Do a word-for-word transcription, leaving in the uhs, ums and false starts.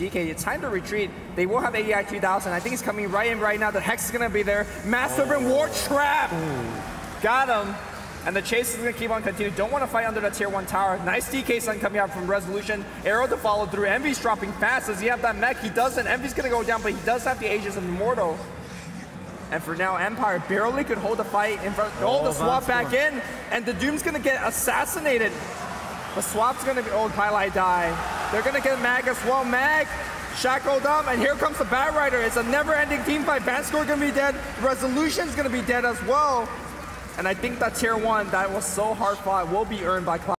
D K. It's time to retreat. They will have A D I two thousand. I think he's coming right in right now. The Hex is going to be there. Master oh. Reward Trap! Ooh. Got him. And the chase is going to keep on continuing. Don't want to fight under that tier one tower. Nice D K stun coming out from Resolution. Arrow to follow through. Envy's dropping fast. Does he have that mech? He doesn't. Envy's going to go down, but he does have the Aegis Immortal. And for now, Empire barely could hold the fight in front. Oh, the swap back in. And the Doom's going to get assassinated. The swap's going to be... Oh, Pylai die. They're going to get Mag as well. Mag shackled up. And here comes the Batrider. It's a never-ending team fight. Bansko going to be dead. Resolution's going to be dead as well. And I think that tier one that was so hard fought will be earned by Cloud nine.